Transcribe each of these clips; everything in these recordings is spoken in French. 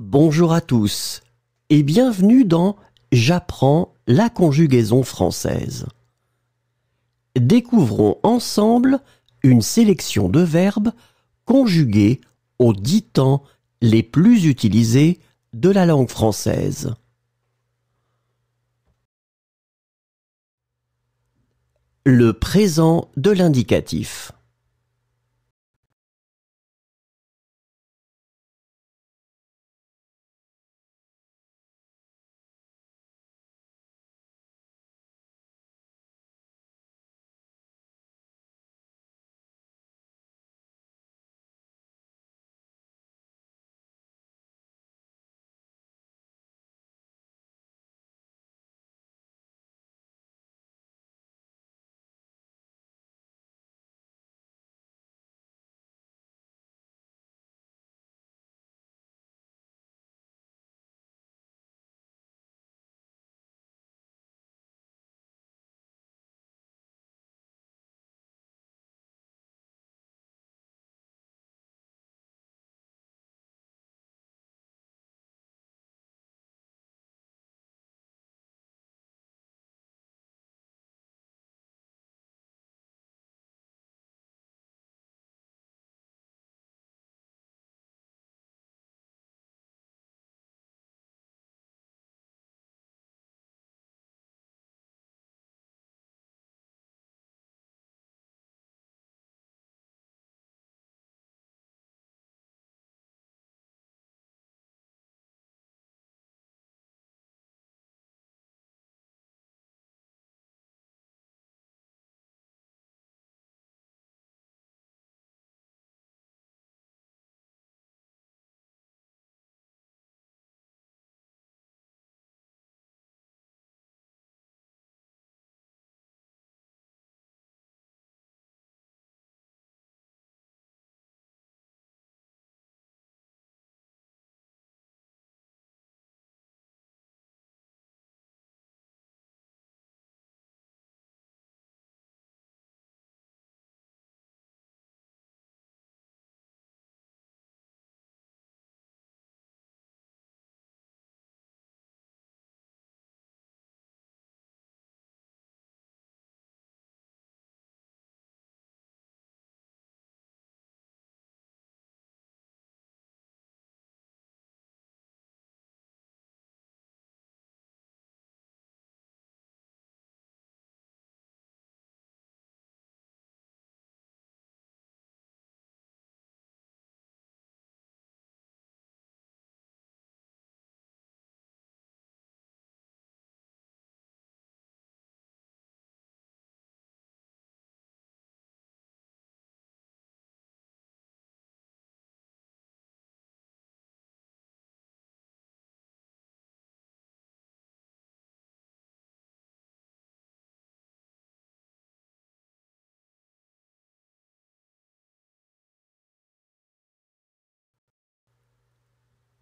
Bonjour à tous et bienvenue dans J'apprends la conjugaison française. Découvrons ensemble une sélection de verbes conjugués aux 10 temps les plus utilisés de la langue française. Le présent de l'indicatif.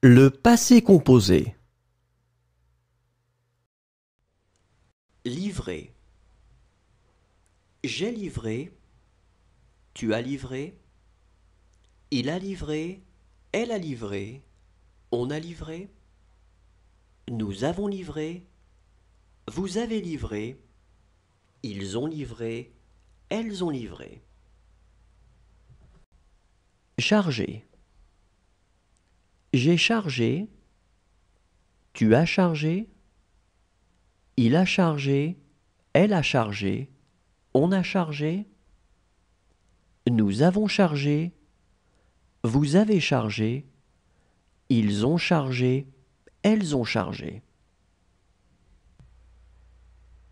Le passé composé. Livré. J'ai livré. Tu as livré. Il a livré. Elle a livré. On a livré. Nous avons livré. Vous avez livré. Ils ont livré. Elles ont livré. Chargé. J'ai chargé, tu as chargé, il a chargé, elle a chargé, on a chargé, nous avons chargé, vous avez chargé, ils ont chargé, elles ont chargé.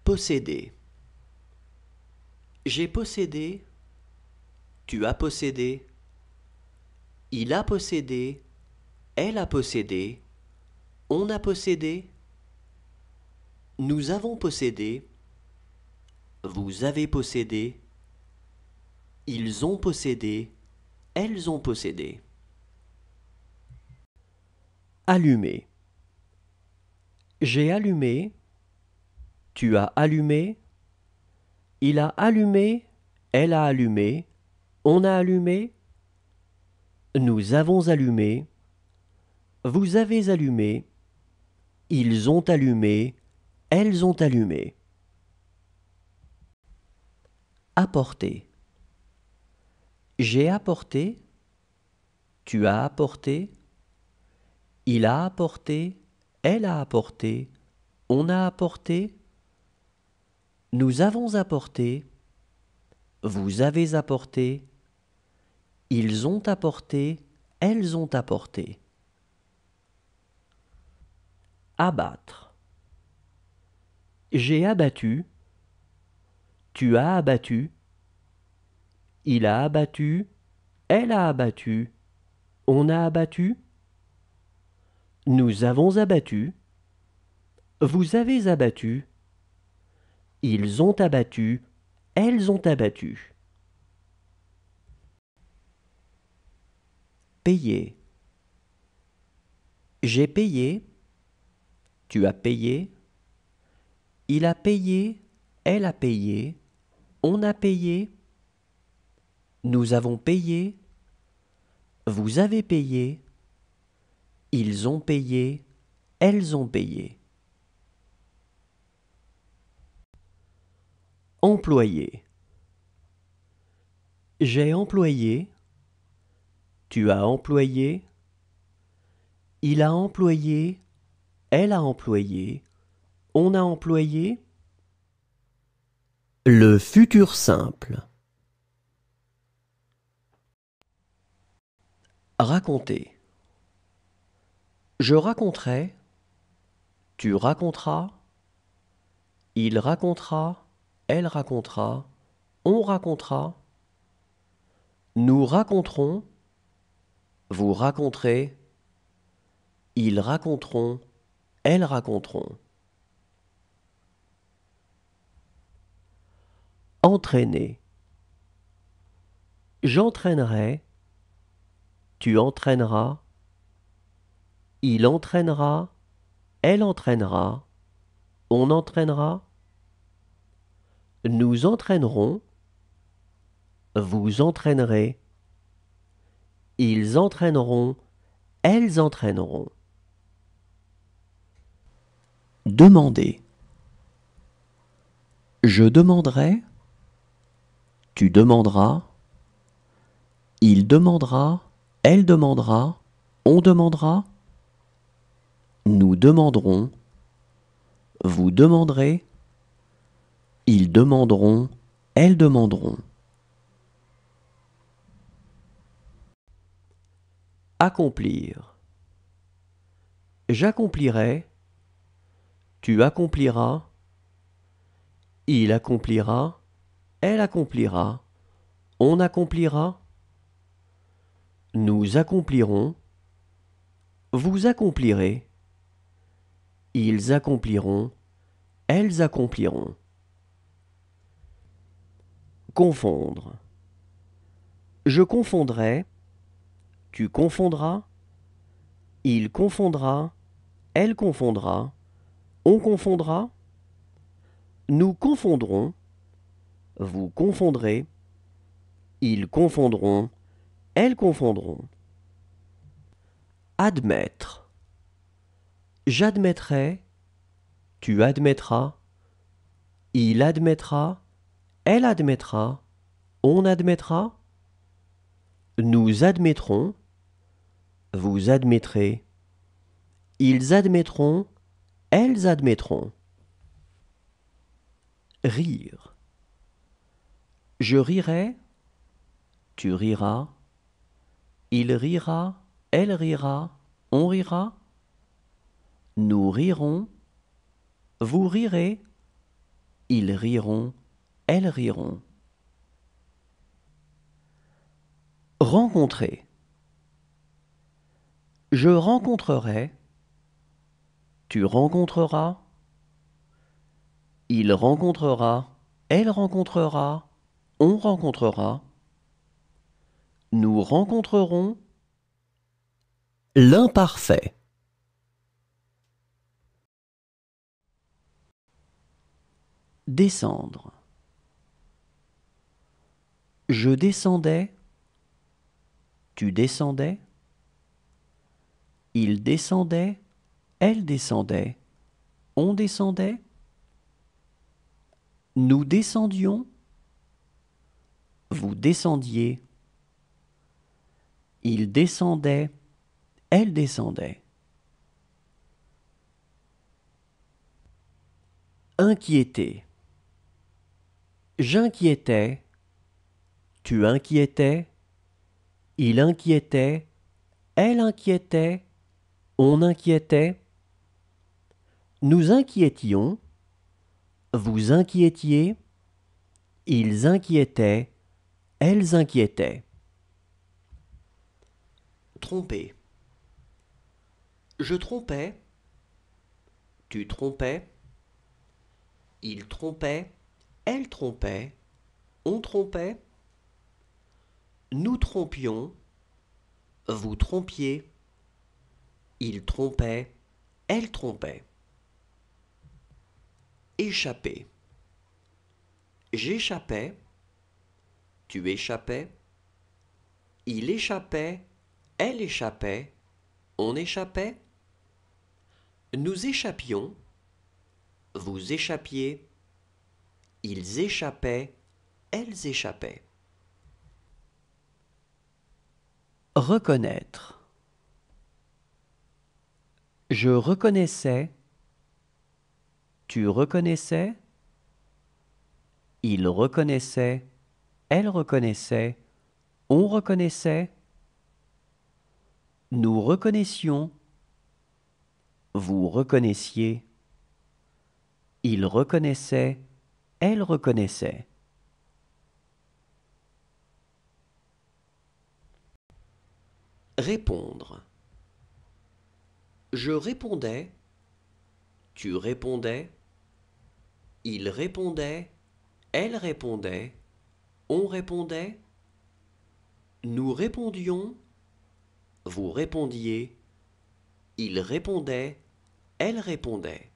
Posséder. J'ai possédé, tu as possédé, il a possédé, elle a possédé, on a possédé, nous avons possédé, vous avez possédé, ils ont possédé, elles ont possédé. Allumer. J'ai allumé, tu as allumé, il a allumé, elle a allumé, on a allumé, nous avons allumé, Vous avez allumé, ils ont allumé, elles ont allumé. Apporter. J'ai apporté, tu as apporté, il a apporté, elle a apporté, on a apporté, nous avons apporté, vous avez apporté, ils ont apporté, elles ont apporté. Abattre. J'ai abattu, tu as abattu, il a abattu, elle a abattu, on a abattu, nous avons abattu, vous avez abattu, ils ont abattu, elles ont abattu. Payer. J'ai payé, tu as payé, il a payé, elle a payé, on a payé, nous avons payé, vous avez payé, ils ont payé, elles ont payé. Employé. J'ai employé, tu as employé, il a employé, elle a employé, on a employé. Le futur simple. Raconter. Je raconterai, tu raconteras, il racontera, elle racontera, on racontera, nous raconterons, vous raconterez, ils raconteront, elles raconteront. Entraîner. J'entraînerai, tu entraîneras, il entraînera, elle entraînera, on entraînera, nous entraînerons, vous entraînerez, ils entraîneront, elles entraîneront. Demander. Je demanderai, tu demanderas, il demandera, elle demandera, on demandera, nous demanderons, vous demanderez, ils demanderont, elles demanderont. Accomplir. J'accomplirai, tu accompliras, il accomplira, elle accomplira, on accomplira, nous accomplirons, vous accomplirez, ils accompliront, elles accompliront. Confondre. Je confondrai, tu confondras, il confondra, elle confondra, on confondra, nous confondrons, vous confondrez, ils confondront, elles confondront. Admettre. J'admettrai, tu admettras, il admettra, elle admettra, on admettra, nous admettrons, vous admettrez, ils admettront, elles admettront. Rire. Je rirai, tu riras, il rira, elle rira, on rira, nous rirons, vous rirez, ils riront, elles riront. Rencontrer. Je rencontrerai, tu rencontreras, il rencontrera, elle rencontrera, on rencontrera, nous rencontrerons. L'imparfait. Descendre. Je descendais, tu descendais, Il descendait, elle descendait, on descendait, nous descendions, vous descendiez, il descendait, elle descendait. Inquiéter. J'inquiétais, tu inquiétais, il inquiétait, elle inquiétait, on inquiétait, nous inquiétions, vous inquiétiez, ils inquiétaient, elles inquiétaient. Tromper. Je trompais, tu trompais, il trompait, elle trompait, on trompait, nous trompions, vous trompiez, il trompait, elle trompait. Échapper. J'échappais, tu échappais, il échappait, elle échappait, on échappait, nous échappions, vous échappiez, ils échappaient, elles échappaient. Reconnaître. Je reconnaissais, tu reconnaissais, il reconnaissait, elle reconnaissait, on reconnaissait, nous reconnaissions, vous reconnaissiez, il reconnaissait, elle reconnaissait. Répondre. Je répondais, tu répondais, il répondait, elle répondait, on répondait, nous répondions, vous répondiez, il répondait, elle répondait.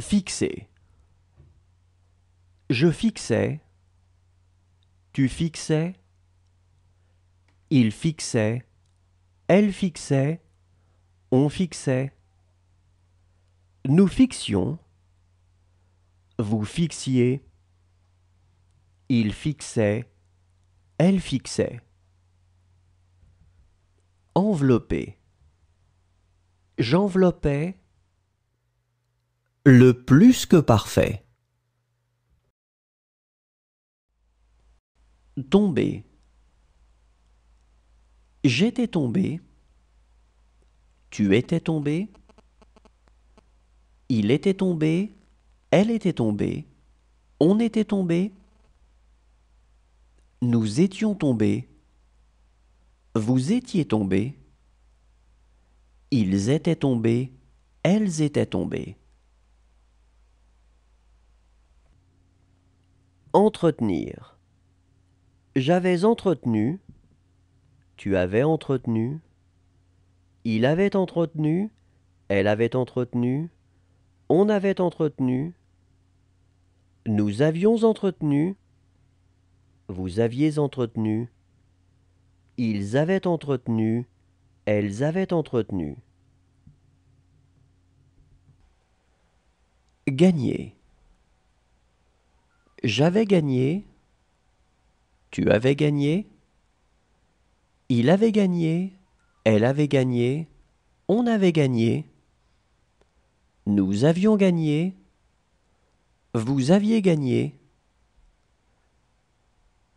Fixer. Je fixais, tu fixais, il fixait, elle fixait, on fixait. Nous fixions, vous fixiez, il fixait, elle fixait. Envelopper. J'enveloppais, le plus que parfait. Tomber. J'étais tombé, tu étais tombé, il était tombé, elle était tombée, on était tombé, nous étions tombés, vous étiez tombés, ils étaient tombés, elles étaient tombées. Entretenir. J'avais entretenu, tu avais entretenu, il avait entretenu, elle avait entretenu, on avait entretenu, nous avions entretenu, vous aviez entretenu, ils avaient entretenu, elles avaient entretenu. Gagner. J'avais gagné, tu avais gagné, il avait gagné, elle avait gagné, on avait gagné, nous avions gagné, vous aviez gagné,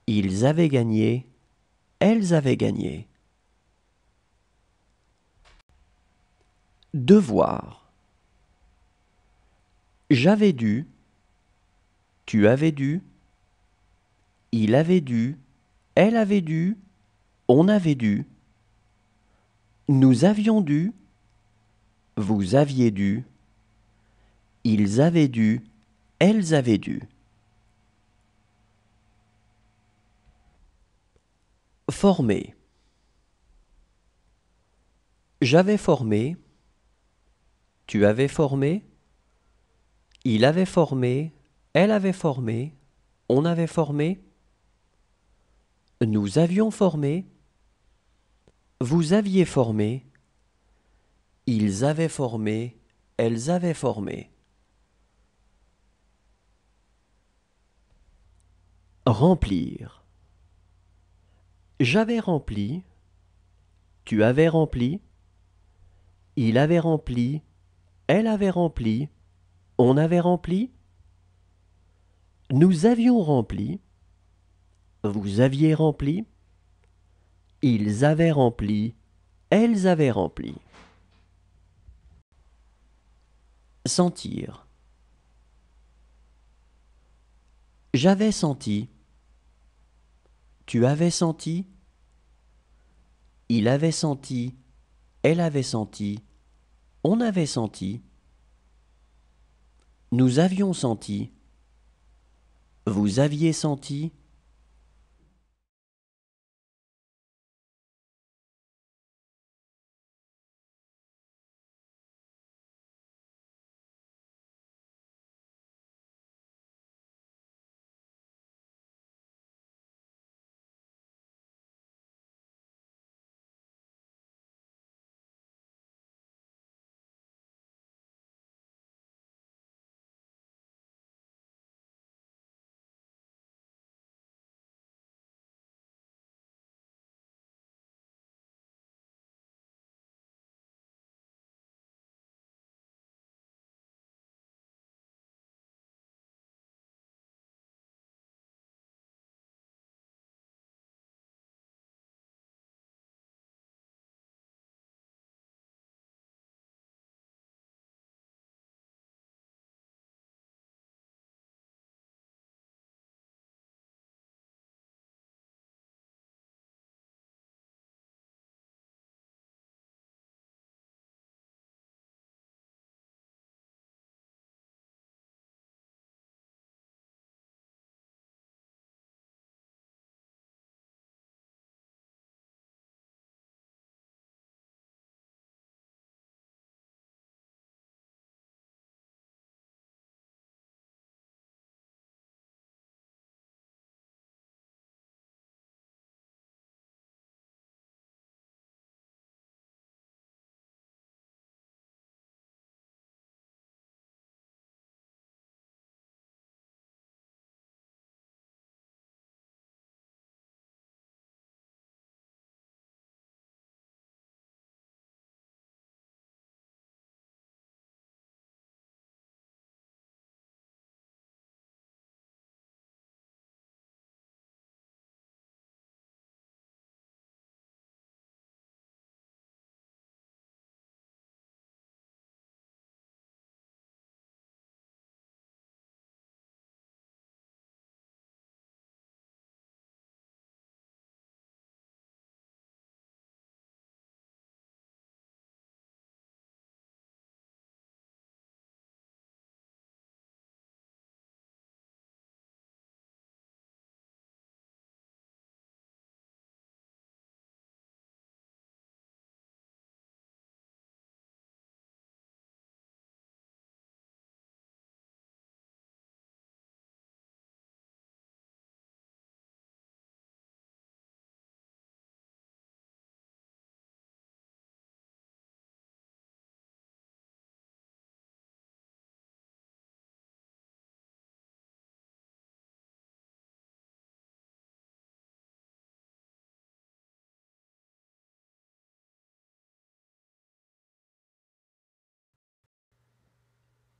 ils avaient gagné, elles avaient gagné. Devoir. J'avais dû, tu avais dû, il avait dû, elle avait dû, on avait dû, nous avions dû, vous aviez dû, ils avaient dû, elles avaient dû. Former. J'avais formé, tu avais formé, il avait formé, elle avait formé, on avait formé, nous avions formé, Vous aviez formé, ils avaient formé, elles avaient formé. Remplir. J'avais rempli, tu avais rempli, il avait rempli, elle avait rempli, on avait rempli, nous avions rempli, vous aviez rempli, ils avaient rempli, elles avaient rempli. Sentir. J'avais senti, tu avais senti, il avait senti, elle avait senti, on avait senti, nous avions senti, vous aviez senti.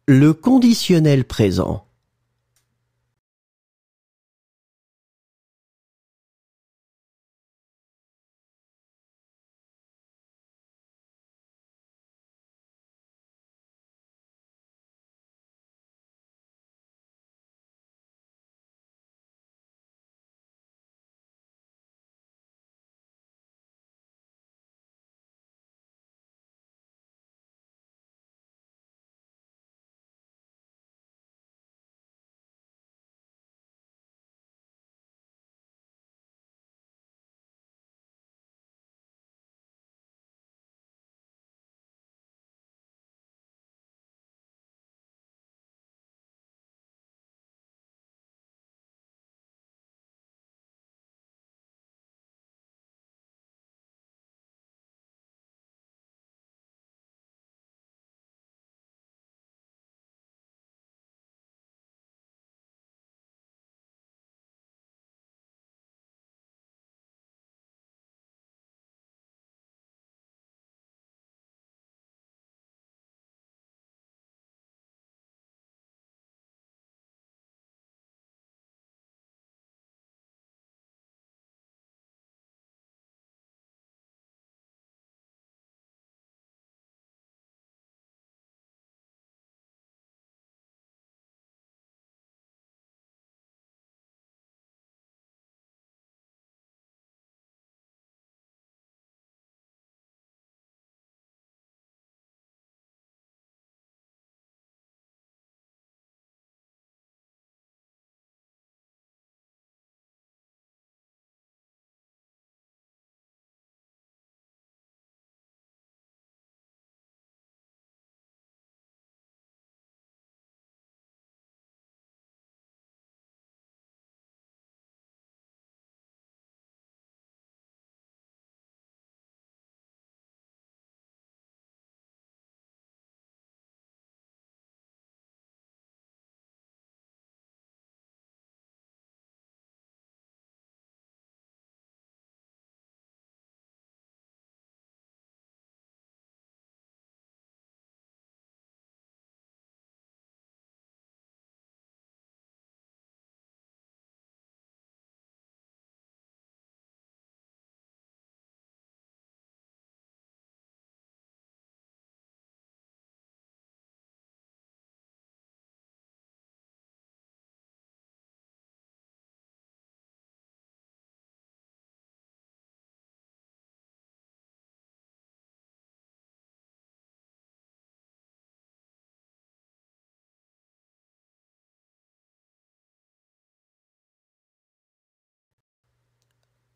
Le conditionnel présent.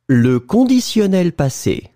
Le conditionnel passé.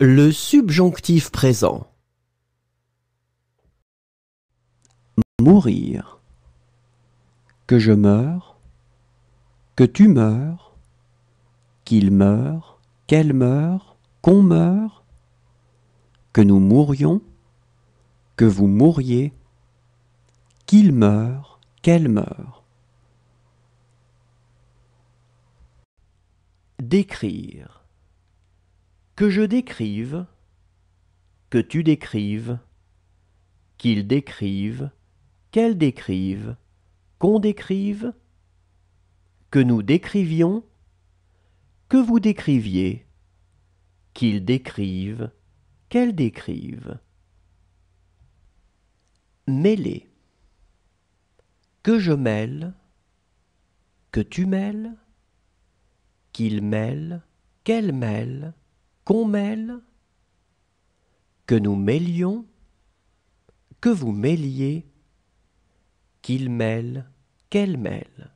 Le subjonctif présent. Mourir. Que je meure. Que tu meurs. Qu'il meure. Qu'elle meure. Qu'on meure. Que nous mourions. Que vous mouriez. Qu'il meure. Qu'elle meure. Décrire. Que je décrive, que tu décrives, qu'ils décrivent, qu'elles décrivent, qu'on décrive, que nous décrivions, que vous décriviez, qu'ils décrivent, qu'elles décrivent. Mêler. Que je mêle, que tu mêles, qu'ils mêlent, qu'elles mêlent, qu'on mêle, que nous mêlions, que vous mêliez, qu'il mêle, qu'elle mêle.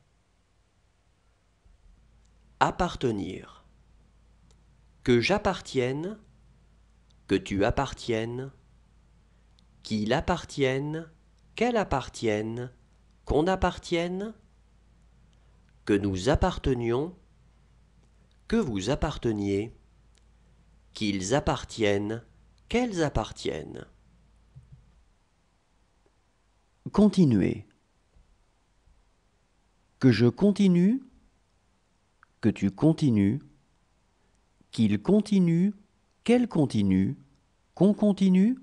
Appartenir. Que j'appartienne, que tu appartiennes, qu'il appartienne, qu'elle appartienne, qu'on appartienne, que nous appartenions, que vous apparteniez, qu'ils appartiennent, qu'elles appartiennent. Continuer. Que je continue, que tu continues, qu'il continue, qu'elle continue, qu'on continue,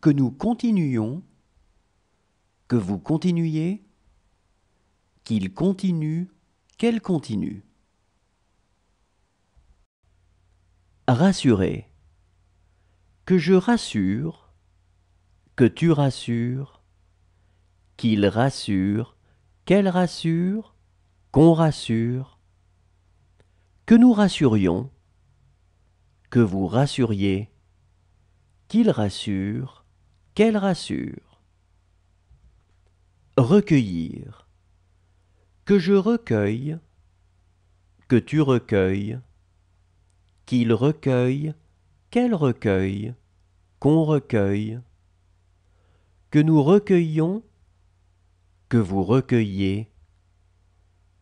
que nous continuions, que vous continuiez, qu'il continue, qu'elle continue. Rassurer. Que je rassure, que tu rassures, qu'il rassure, qu'elle rassure, qu'on rassure. Que nous rassurions, que vous rassuriez, qu'il rassure, qu'elle rassure. Recueillir. Que je recueille, que tu recueilles, qu'il recueille, qu'elle recueille, qu'on recueille. Que nous recueillions, que vous recueilliez,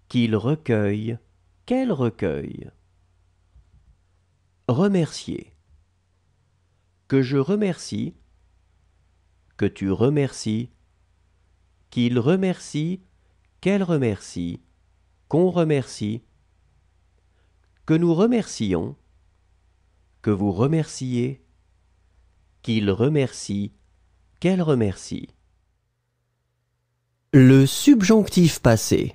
qu'il recueille, qu'elle recueille. Remercier. Que je remercie, que tu remercies, qu'il remercie, qu'elle remercie, qu'on remercie. Que nous remercions, que vous remerciez, qu'il remercie, qu'elle remercie. Le subjonctif passé.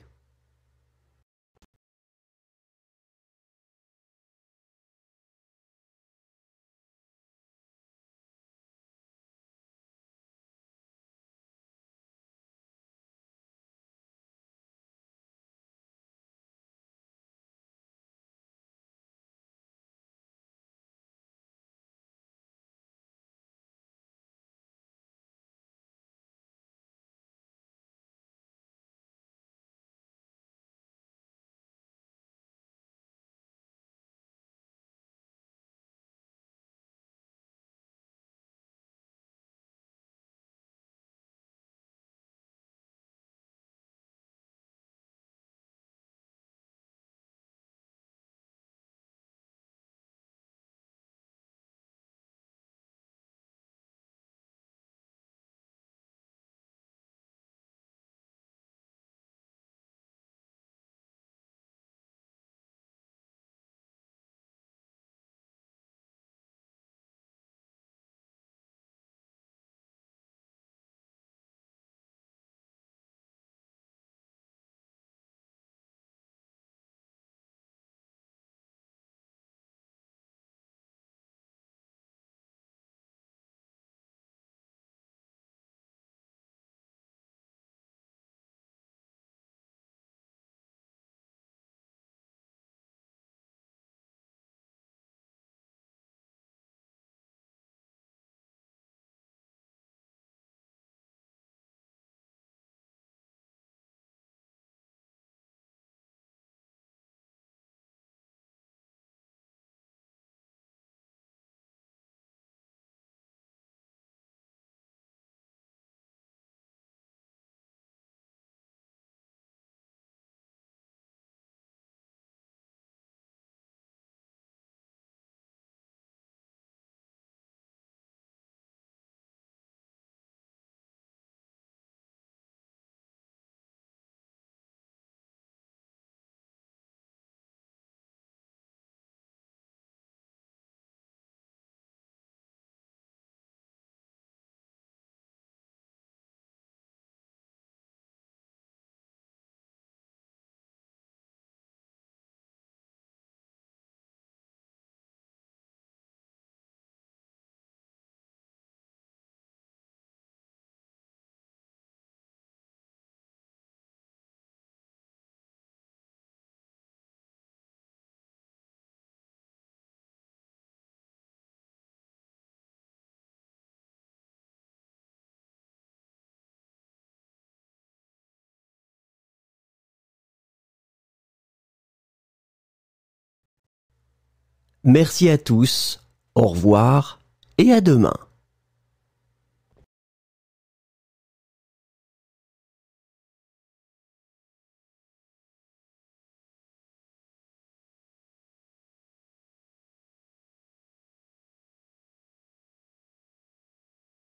Merci à tous, au revoir et à demain.